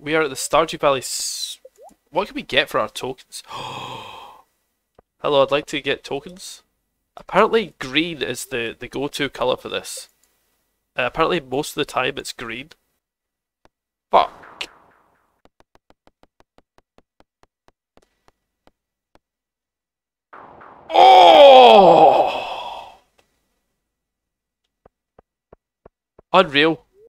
We are at the Stardew Valley. What can we get for our tokens? Hello, I'd like to get tokens. Apparently green is the go-to colour for this. Apparently most of the time it's green. Fuck. Oh! Unreal.